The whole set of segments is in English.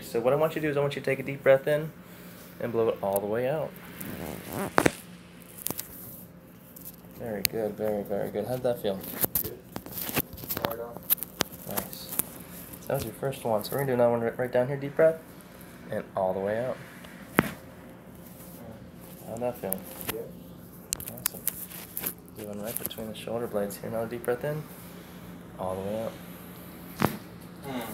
Alright, so what I want you to do is I want you to take a deep breath in and blow it all the way out. Very good, very, very good. How'd that feel? Good. Right on. Nice. So that was your first one. So we're going to do another one right down here, deep breath, and all the way out. How'd that feel? Good. Awesome. Do one right between the shoulder blades here. Another deep breath in, all the way out.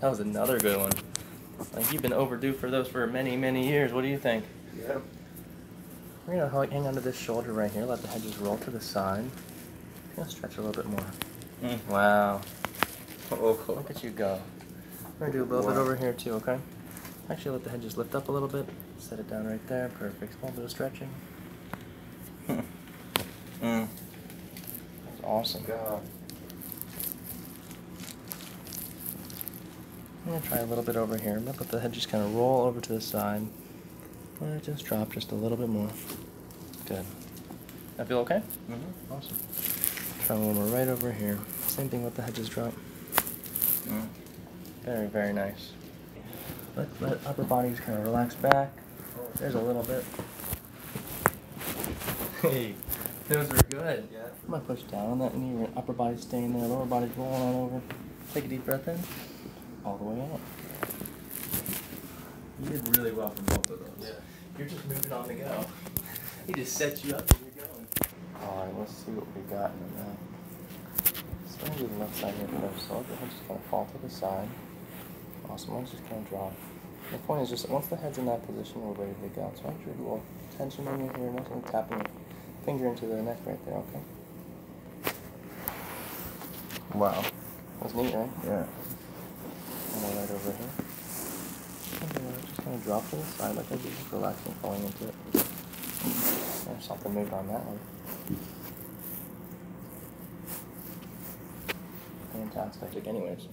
That was another good one. Like, you've been overdue for those for many, many years. What do you think? Yeah. We're going to hang onto this shoulder right here. Let the head just roll to the side. I'm going to stretch a little bit more. Mm. Wow. Oh, cool. Look at you go. We're going to do a little bit over here too, okay? Actually, let the head just lift up a little bit. Set it down right there. Perfect. A little bit of stretching. Mm. Mm. That's awesome. God. I'm going to try a little bit over here. I'm going to let the head just kind of roll over to the side. I'm going to just drop just a little bit more. Good. That feel okay? Mm-hmm. Awesome. Try a little more right over here. Same thing, let the head just drop. Mm. Very, very nice. Let upper bodies kind of relax back. There's a little bit. Hey, those were good. Yeah. I'm going to push down on that knee. Your upper body's staying there, lower body's rolling on over. Take a deep breath in. All the way out. You did really well from both of those. Yeah. You're just moving on the go. He just sets you up and you're going. Alright, let's see what we got in the back. So I'm going to do the left side here first. So I'll just kind of fall to the side. Awesome. I'm just going to drop. The point is just once the head's in that position, we're ready to go. So I'm sure you will tension in here, nothing tapping your finger into the neck right there, okay? Wow. That's neat, right? Yeah. Right over here. I'm just going to drop to the side like I did, just relaxing, falling into it. There's something moved on that one. Fantastic, anyways.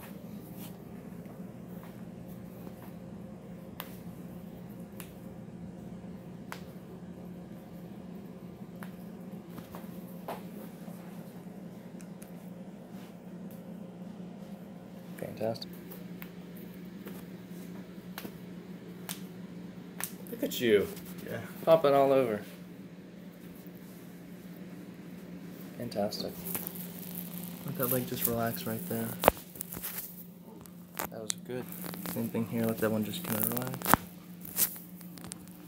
Fantastic. Look at you. Yeah. Pop it all over. Fantastic. Let that leg just relax right there. That was good. Same thing here, let that one just kind of relax.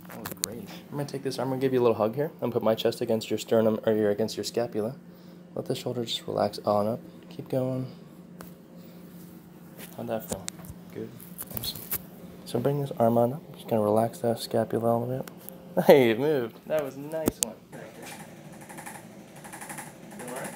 That was great. I'm going to take this arm, I'm going to give you a little hug here. I'm going to put my chest against your sternum, or against your scapula. Let the shoulder just relax on up. Keep going. How'd that feel? Good. Awesome. So bring this arm on up, just kind of relax that scapula a little bit. Hey, it moved. That was a nice one. You alright?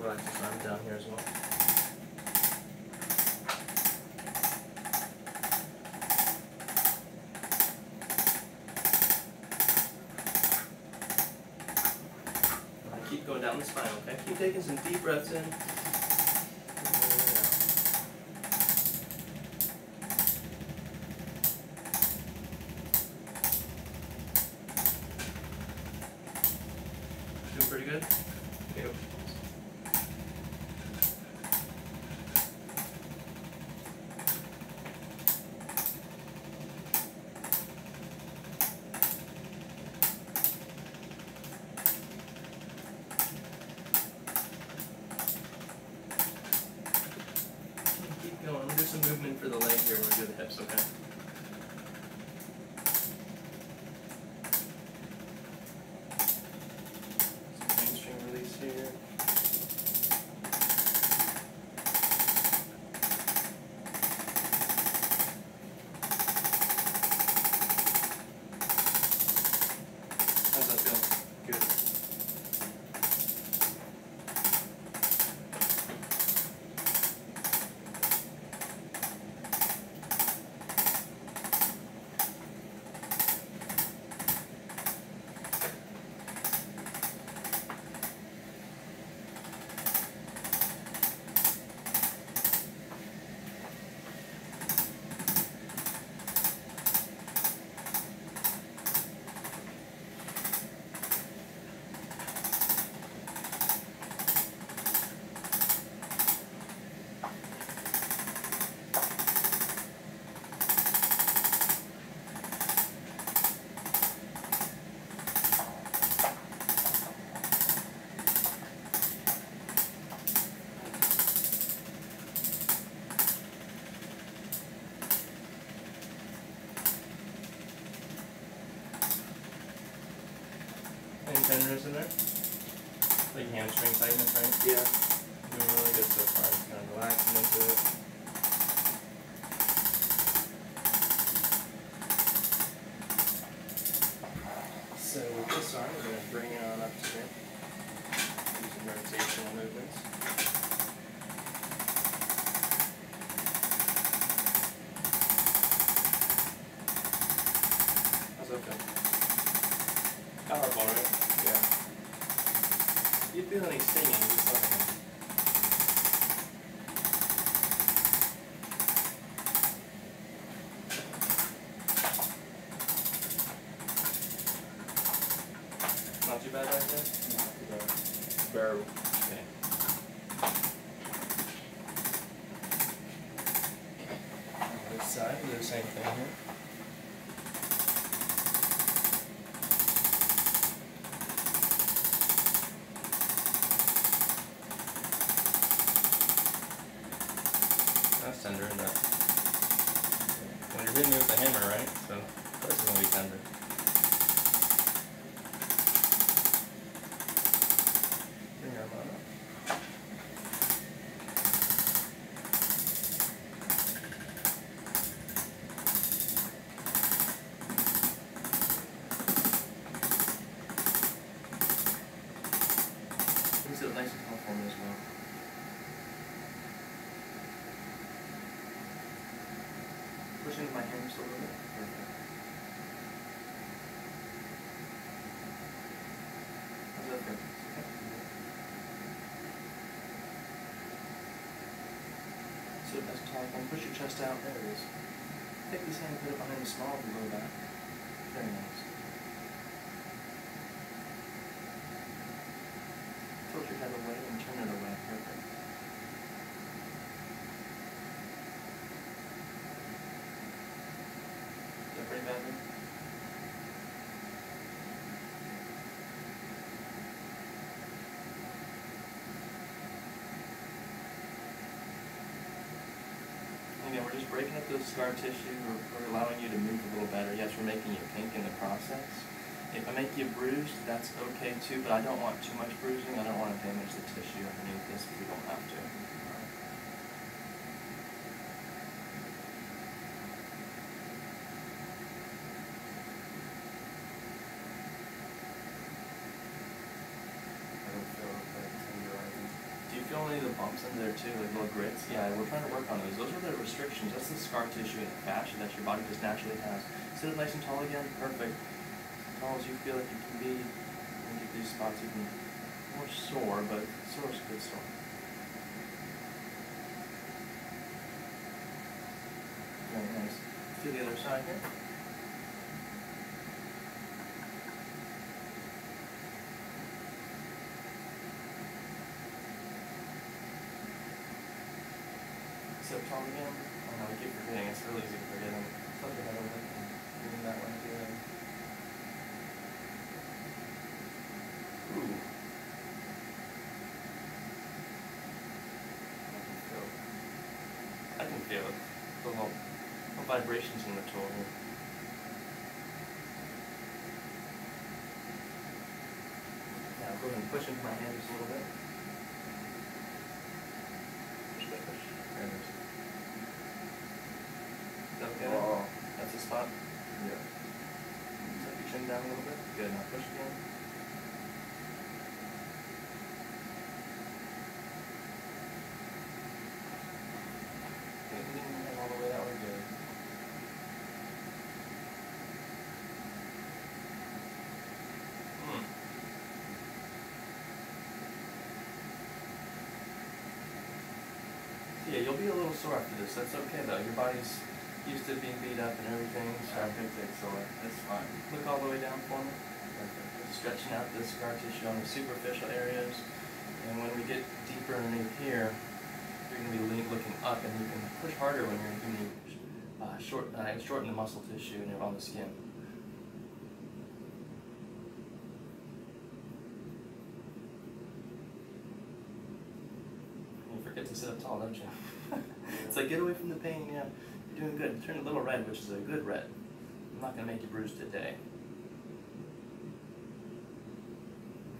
Relax this arm down here as well. Keep going down the spine, okay? Keep taking some deep breaths in. Doing pretty good? Yeah. Some movement for the leg here when we do the hips, okay? Some hamstring release here. and tenderness in there. Like hamstring tightness, right? Yeah. Doing really good so far. Just kind of relaxing into it. So with this arm, we're going to bring it on up to here. Do some rotational movements. How's that feel? Powerful, right? Yeah. You feel any stinging, just let me know. Not too bad back there? Not too bad. It's bearable. Okay. On this side, do the same thing here. That's tender enough. When you're hitting it with a hammer, right? So, of course it's going to be tender. Bring your arm up. You can sit nice and comfortable as well. Pushing my hands a little bit. Perfect. How's that feel? So that's top one. Push your chest out. There it is. Take this hand, put it behind the small of the low back. Very nice. Tilt your head away and turn it away. Perfect. Pretty badly. Again, we're just breaking up the scar tissue. We're allowing you to move a little better. Yes, we're making you pink in the process. If I make you bruised, that's okay too, but I don't want too much bruising. I don't want to damage the tissue underneath this if we don't have to. Feel any of the bumps in there too, like little grits? Yeah, we're trying to work on those. Those are the restrictions. That's the scar tissue and the fascia that your body just naturally has. Sit up nice and tall again. Perfect. As tall as you feel like you can be. And get these spots even more sore, but sore is a good sore. Very nice. To the other side here. Sit tall again. I know, I keep forgetting. It's really easy to forget. Flip your head over and doing that one too. Ooh. I can feel it. The whole vibrations in the tool here. Now go ahead and push into my hand just a little bit. Push. Okay. Oh. That's the spot? Yeah. Set your chin down a little bit. Good. Now push again. Okay, leaning all the way that way. Good. So yeah, you'll be a little sore after this. That's okay though. Your body's used to being beat up and everything, so I think that's all right. That's fine. Look all the way down for me. Okay. Stretching out the scar tissue on the superficial areas, and when we get deeper underneath here, you're going to be looking up, and you can push harder when you're going to shorten the muscle tissue and on the skin. You forget to sit up tall, don't you? It's like, get away from the pain, yeah. You're doing good. Turn a little red, which is a good red. I'm not going to make you bruise today.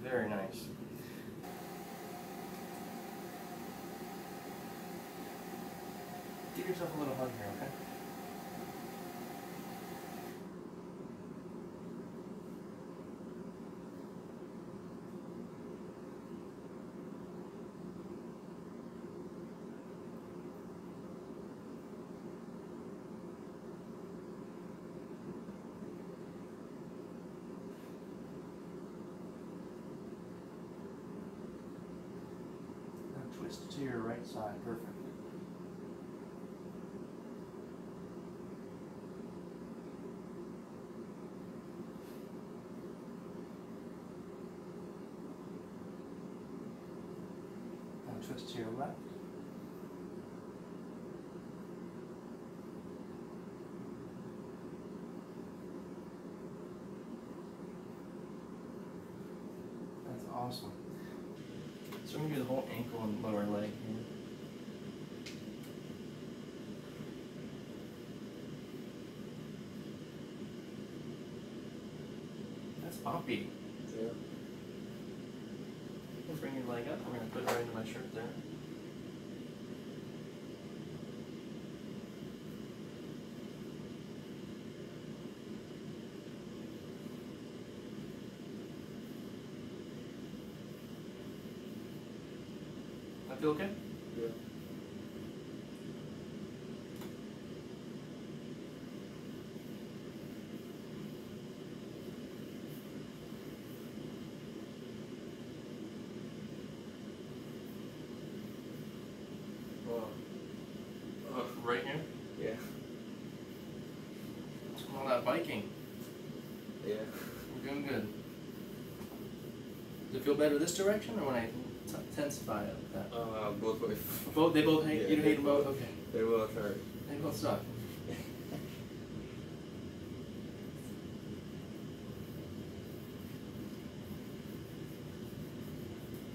Very nice. Give yourself a little hug here, okay? To your right side, perfect. And twist to your left. That's awesome. So I'm going to do the whole ankle and lower leg here. That's poppy. Yeah. Let's bring your leg up. I'm going to put it right into my shirt there. Feel okay? Yeah. Right here? Yeah. All that biking. Yeah. You're doing good. Does it feel better this direction or when I intensify it like that? Both ways. Both, they both hate, yeah, you hate them both? Okay. They both hurt. They both suck.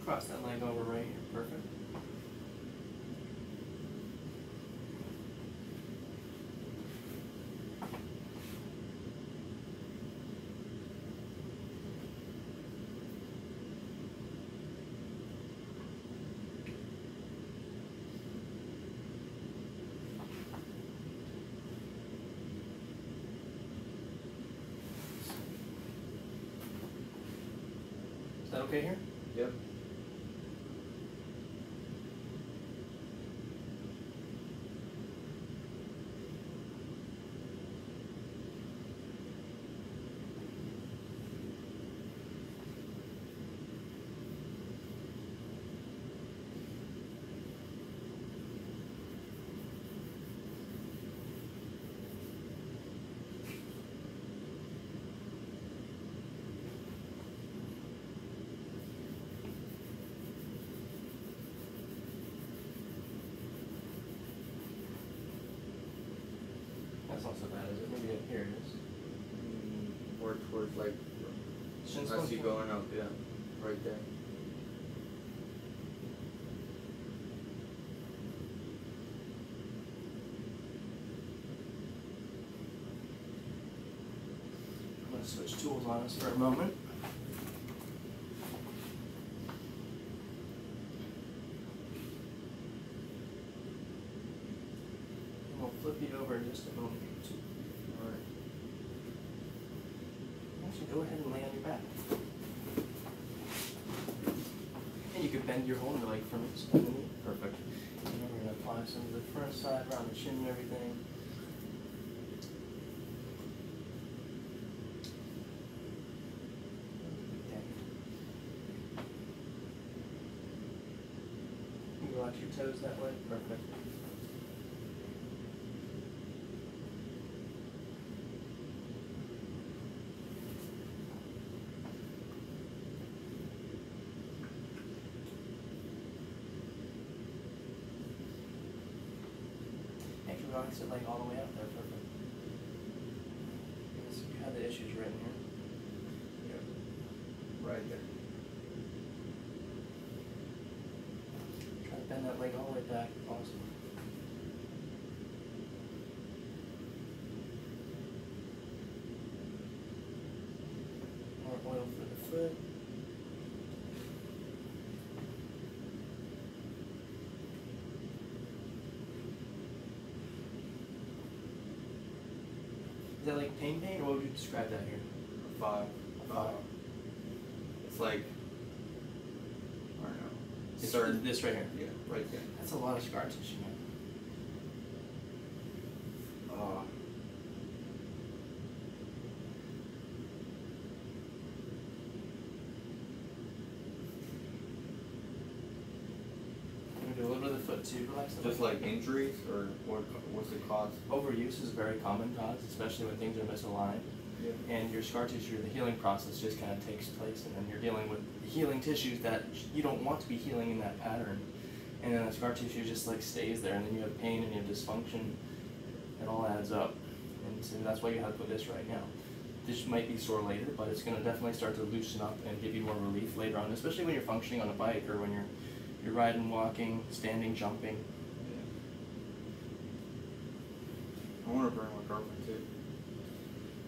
Cross that leg over right here, perfect. Is that okay here? Yep. That's not so bad, is it? Maybe up here it is. Or towards like, as you going up, yeah, right there. I'm going to switch tools on us for a moment. Flip it over in just a moment. All right. Actually, go ahead and lay on your back. And you can bend your whole leg from it. Perfect. And then we're going to apply some to the front side, around the shin and everything. You can relax your toes that way. Perfect. Relax it like all the way up there, perfect. So you have the issues right here. Yep. Right there. Try to bend that leg all the way back if possible. More oil for the foot. that like pain? Or what would you describe that here? Five. It's like, I don't know. It's this right here. Yeah, right there. That's a lot of scar tissue, man. Just like injuries, or what's the cause? Overuse is a very common cause, especially when things are misaligned. Yeah. And your scar tissue, the healing process just kind of takes place, and then you're dealing with healing tissues that you don't want to be healing in that pattern. And then the scar tissue just like stays there, and then you have pain and you have dysfunction. It all adds up. And so that's why you have to put this right now. This might be sore later, but it's going to definitely start to loosen up and give you more relief later on, especially when you're functioning on a bike or when you're riding, walking, standing, jumping. Yeah. I want to burn my girlfriend too.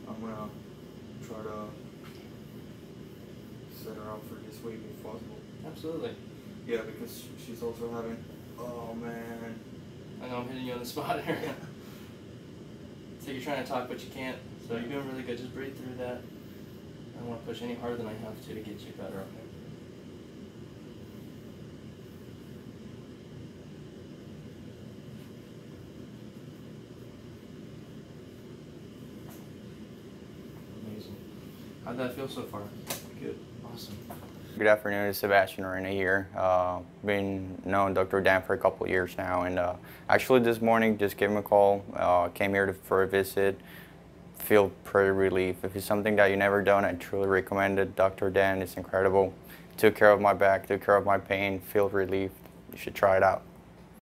I'm gonna try to set her up for this week if possible. Absolutely. Yeah, because she's also having. Oh man. I know I'm hitting you on the spot here. So you're trying to talk but you can't. So you're doing really good. Just breathe through that. I don't want to push any harder than I have to get you better up there. How'd that feel so far? Good. Awesome. Good afternoon, it's Sebastian Arena here. Been known Dr. Dan for a couple of years now, and actually this morning just gave him a call, came here for a visit, feel pretty relief. If it's something that you've never done, I truly recommend it. Dr. Dan is incredible. Took care of my back, took care of my pain, feel relief. You should try it out.